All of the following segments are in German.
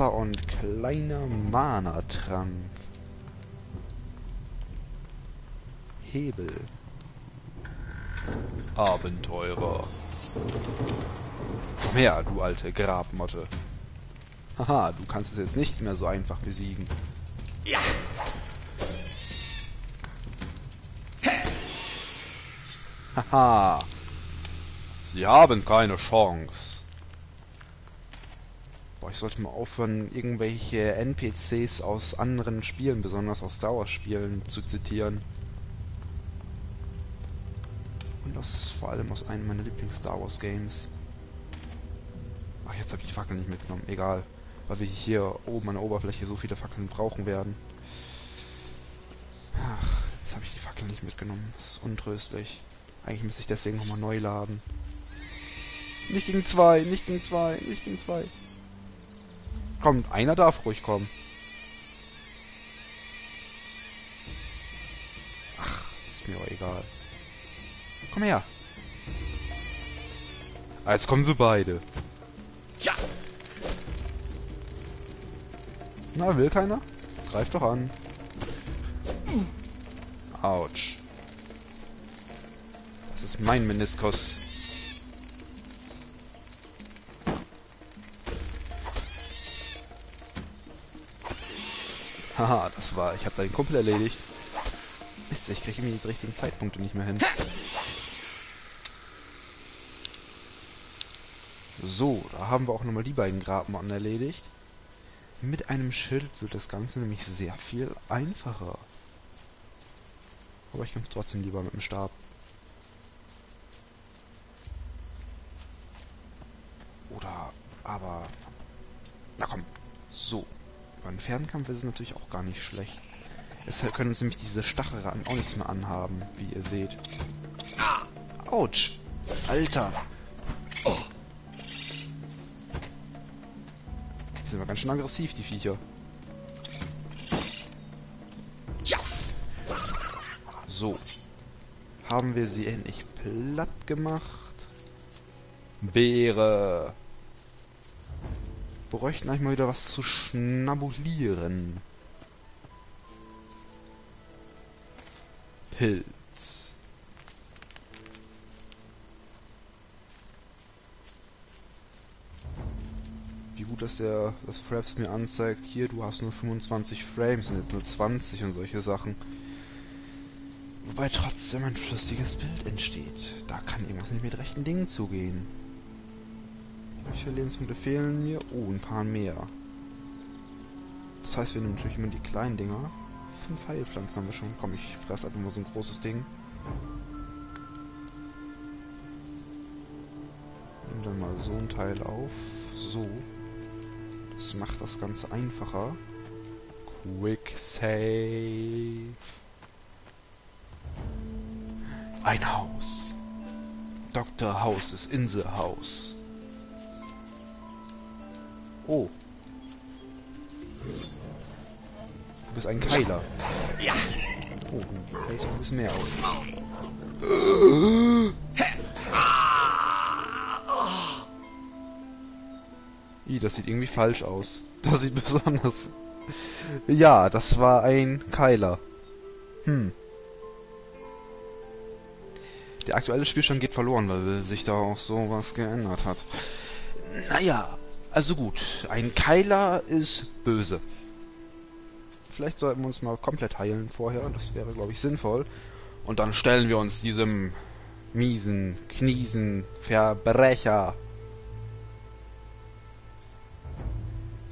Wasser und kleiner Mana-Trank. Hebel. Abenteurer. Komm her, du alte Grabmotte. Haha, du kannst es jetzt nicht mehr so einfach besiegen. Ja! Haha! Sie haben keine Chance. Boah, ich sollte mal aufhören, irgendwelche NPCs aus anderen Spielen, besonders aus Dauerspielen, zu zitieren. Und das ist vor allem aus einem meiner Lieblings-Star Wars-Games. Ach, jetzt habe ich die Fackeln nicht mitgenommen. Egal, weil wir hier oben an der Oberfläche so viele Fackeln brauchen werden. Ach, jetzt habe ich die Fackeln nicht mitgenommen. Das ist untröstlich. Eigentlich müsste ich deswegen nochmal neu laden. Nicht gegen zwei, nicht gegen zwei, nicht gegen zwei. Komm, einer darf ruhig kommen. Ach, ist mir auch egal. Komm her. Ah, jetzt kommen sie beide. Ja! Na, will keiner? Greif doch an. Autsch. Das ist mein Meniskus. Haha, das war... Ich hab deinen Kumpel erledigt. Mist, ich krieg irgendwie die richtigen Zeitpunkte nicht mehr hin. So, da haben wir auch nochmal die beiden Grabmotten erledigt. Mit einem Schild wird das Ganze nämlich sehr viel einfacher. Aber ich kämpfe trotzdem lieber mit dem Stab. Oder, aber... Na komm, so. Beim Fernkampf ist es natürlich auch gar nicht schlecht. Deshalb können uns nämlich diese Stachelratten auch nichts mehr anhaben, wie ihr seht. Autsch! Alter! Oh. Die sind wir ganz schön aggressiv, die Viecher. Ja. So. Haben wir sie endlich platt gemacht? Beere! Bräuchten eigentlich mal wieder was zu schnabulieren. Pilz. Wie gut, dass das Fraps mir anzeigt, hier, du hast nur 25 Frames und jetzt nur 20 und solche Sachen. Wobei trotzdem ein flüssiges Bild entsteht. Da kann irgendwas nicht mit rechten Dingen zugehen. Welche Lebensmittel fehlen mir? Oh, ein paar mehr. Das heißt, wir nehmen natürlich immer die kleinen Dinger. 5 Heilpflanzen haben wir schon. Komm, ich fresse einfach mal so ein großes Ding. Nimm dann mal so ein Teil auf. So. Das macht das Ganze einfacher. Quick Save. Ein Haus. Dr. House ist in the house. Oh. Du bist ein Keiler. Ja. Oh, du hältst ein bisschen mehr aus. Ih, das sieht irgendwie falsch aus. Das sieht besonders... Ja, das war ein Keiler. Hm. Der aktuelle Spielstand geht verloren, weil sich da auch sowas geändert hat. Naja... Also gut, ein Keiler ist böse. Vielleicht sollten wir uns mal komplett heilen vorher, das wäre, glaube ich, sinnvoll. Und dann stellen wir uns diesem miesen, kniesen Verbrecher.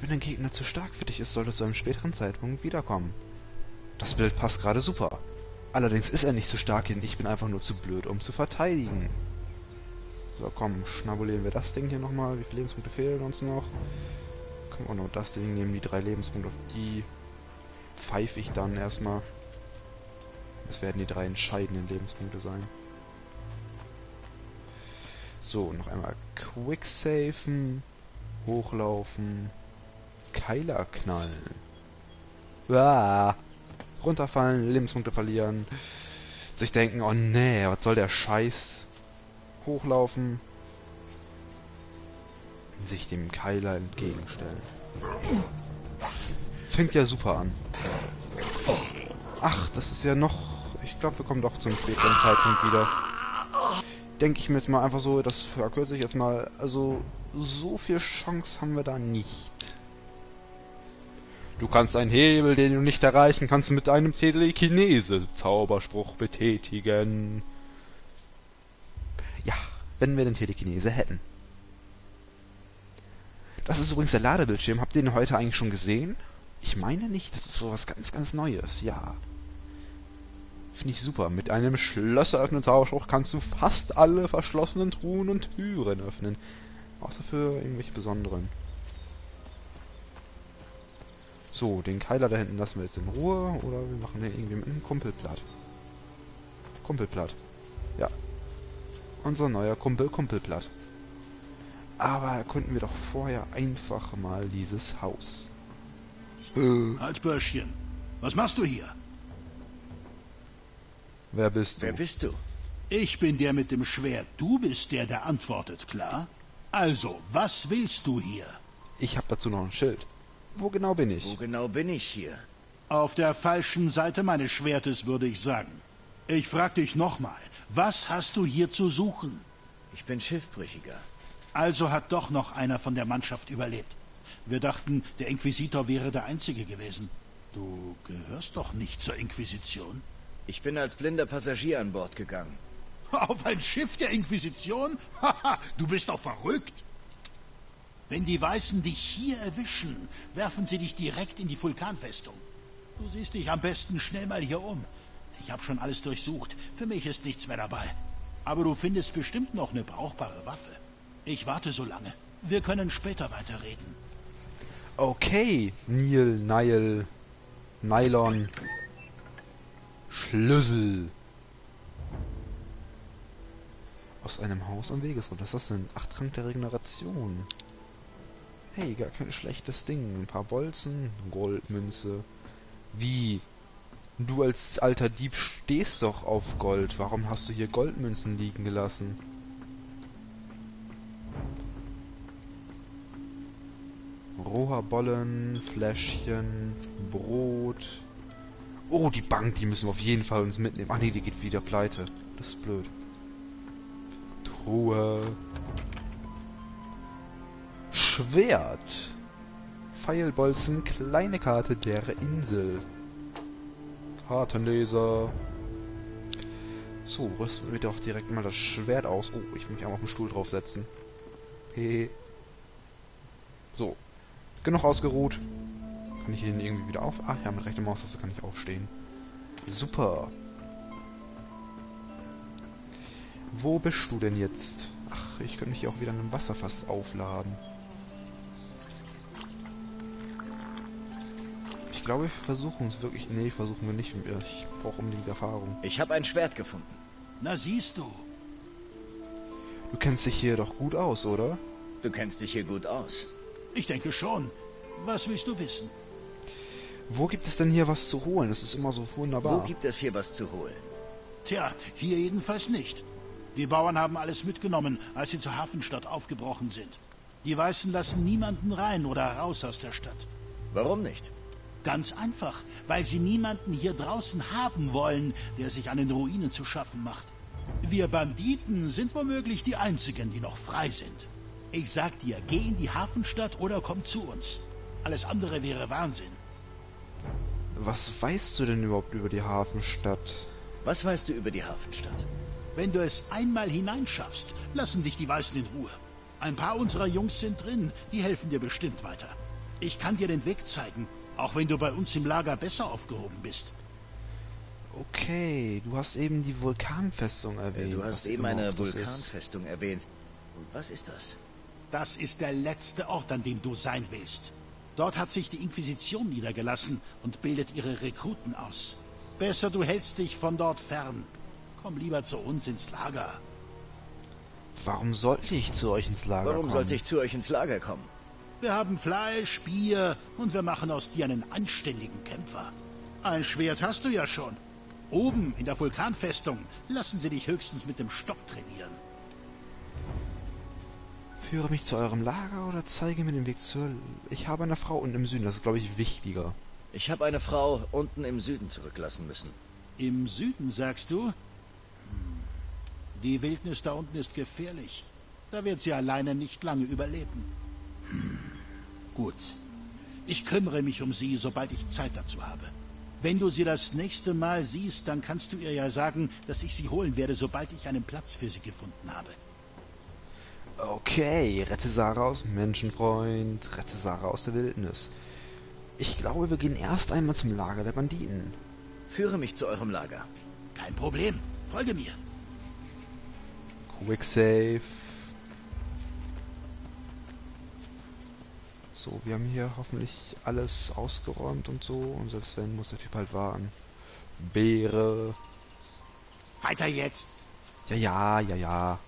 Wenn ein Gegner zu stark für dich ist, sollte zu einem späteren Zeitpunkt wiederkommen. Das Bild passt gerade super. Allerdings ist er nicht so stark, denn ich bin einfach nur zu blöd, um zu verteidigen. So, komm, schnabulieren wir das Ding hier nochmal. Wie viele Lebenspunkte fehlen uns noch? Können wir auch noch das Ding nehmen, die 3 Lebenspunkte. Auf die pfeife ich dann erstmal. Das werden die 3 entscheidenden Lebenspunkte sein. So, noch einmal quicksafen, hochlaufen, Keiler knallen. Ah, runterfallen, Lebenspunkte verlieren. Sich denken, oh nee, was soll der Scheiß? Hochlaufen, sich dem Keiler entgegenstellen. Fängt ja super an. Ach, das ist ja noch... Ich glaube, wir kommen doch zum späteren Zeitpunkt wieder. Denke ich mir jetzt mal einfach so, das verkürze ich jetzt mal. Also, so viel Chance haben wir da nicht. Du kannst einen Hebel, den du nicht erreichen kannst, mit einem Telekinese-Zauberspruch betätigen. Ja, wenn wir den Telekinese hätten. Das ist übrigens der Ladebildschirm. Habt ihr den heute eigentlich schon gesehen? Ich meine nicht. Das ist sowas ganz, ganz Neues. Ja. Finde ich super. Mit einem Schlösseröffnen-Zauberspruch kannst du fast alle verschlossenen Truhen und Türen öffnen. Außer für irgendwelche besonderen. So, den Keiler da hinten lassen wir jetzt in Ruhe. Oder wir machen den irgendwie mit einem Kumpelblatt. Kumpelblatt. Ja. Unser neuer Kumpel Kumpelblatt. Aber könnten wir doch vorher einfach mal dieses Haus. Halt, Börschchen. Was machst du hier? Wer bist du? Wer bist du? Ich bin der mit dem Schwert. Du bist der, der antwortet, klar? Also, was willst du hier? Ich habe dazu noch ein Schild. Wo genau bin ich? Wo genau bin ich hier? Auf der falschen Seite meines Schwertes, würde ich sagen. Ich frag dich nochmal, was hast du hier zu suchen? Ich bin Schiffbrüchiger. Also hat doch noch einer von der Mannschaft überlebt. Wir dachten, der Inquisitor wäre der Einzige gewesen. Du gehörst doch nicht zur Inquisition. Ich bin als blinder Passagier an Bord gegangen. Auf ein Schiff der Inquisition? Haha, du bist doch verrückt! Wenn die Weißen dich hier erwischen, werfen sie dich direkt in die Vulkanfestung. Du siehst dich am besten schnell mal hier um. Ich habe schon alles durchsucht. Für mich ist nichts mehr dabei. Aber du findest bestimmt noch eine brauchbare Waffe. Ich warte so lange. Wir können später weiterreden. Okay, Nylon. Schlüssel. Aus einem Haus am Wegesrand. Was ist das denn? 8 Trank der Regeneration. Hey, gar kein schlechtes Ding. Ein paar Bolzen, Goldmünze. Wie? Du als alter Dieb stehst doch auf Gold. Warum hast du hier Goldmünzen liegen gelassen? Roherbollen, Fläschchen, Brot. Oh, die Bank, die müssen wir auf jeden Fall uns mitnehmen. Ach nee, die geht wieder pleite. Das ist blöd. Truhe. Schwert. Pfeilbolzen, kleine Karte der Insel. Kartenleser. So, rüsten wir doch direkt mal das Schwert aus. Oh, ich will mich einmal auf den Stuhl draufsetzen. Hey. So. Genug ausgeruht. Kann ich ihn irgendwie wieder auf... Ach ja, mit rechter Maustaste kann ich aufstehen. Super. Wo bist du denn jetzt? Ach, ich könnte mich hier auch wieder in einem Wasserfass aufladen. Ich glaube, wir versuchen es wirklich... Nee, versuchen wir nicht. Ich brauche unbedingt Erfahrung. Ich habe ein Schwert gefunden. Na siehst du. Du kennst dich hier doch gut aus, oder? Du kennst dich hier gut aus. Ich denke schon. Was willst du wissen? Wo gibt es denn hier was zu holen? Das ist immer so wunderbar. Wo gibt es hier was zu holen? Tja, hier jedenfalls nicht. Die Bauern haben alles mitgenommen, als sie zur Hafenstadt aufgebrochen sind. Die Weißen lassen niemanden rein oder raus aus der Stadt. Warum nicht? Ganz einfach, weil sie niemanden hier draußen haben wollen, der sich an den Ruinen zu schaffen macht. Wir Banditen sind womöglich die Einzigen, die noch frei sind. Ich sag dir, geh in die Hafenstadt oder komm zu uns. Alles andere wäre Wahnsinn. Was weißt du denn überhaupt über die Hafenstadt? Was weißt du über die Hafenstadt? Wenn du es einmal hineinschaffst, lassen dich die Weißen in Ruhe. Ein paar unserer Jungs sind drin, die helfen dir bestimmt weiter. Ich kann dir den Weg zeigen, auch wenn du bei uns im Lager besser aufgehoben bist. Okay, du hast eben die Vulkanfestung erwähnt. Du hast eben eine Vulkanfestung erwähnt. Und was ist das? Das ist der letzte Ort, an dem du sein willst. Dort hat sich die Inquisition niedergelassen und bildet ihre Rekruten aus. Besser, du hältst dich von dort fern. Komm lieber zu uns ins Lager. Warum sollte ich zu euch ins Lager kommen? Wir haben Fleisch, Bier und wir machen aus dir einen anständigen Kämpfer. Ein Schwert hast du ja schon. Oben in der Vulkanfestung lassen sie dich höchstens mit dem Stock trainieren. Führe mich zu eurem Lager oder zeige mir den Weg zur... Ich habe eine Frau unten im Süden, das ist, glaube ich, wichtiger. Ich habe eine Frau unten im Süden zurücklassen müssen. Im Süden, sagst du? Die Wildnis da unten ist gefährlich. Da wird sie alleine nicht lange überleben. Gut. Ich kümmere mich um sie, sobald ich Zeit dazu habe. Wenn du sie das nächste Mal siehst, dann kannst du ihr ja sagen, dass ich sie holen werde, sobald ich einen Platz für sie gefunden habe. Okay, rette Sarah aus Menschenfreund, rette Sarah aus der Wildnis. Ich glaube, wir gehen erst einmal zum Lager der Banditen. Führe mich zu eurem Lager. Kein Problem, folge mir. Quick Save. So, wir haben hier hoffentlich alles ausgeräumt und so. Und selbst wenn, muss der Typ halt warten. Beere. Weiter jetzt. Ja.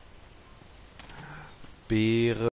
Beere.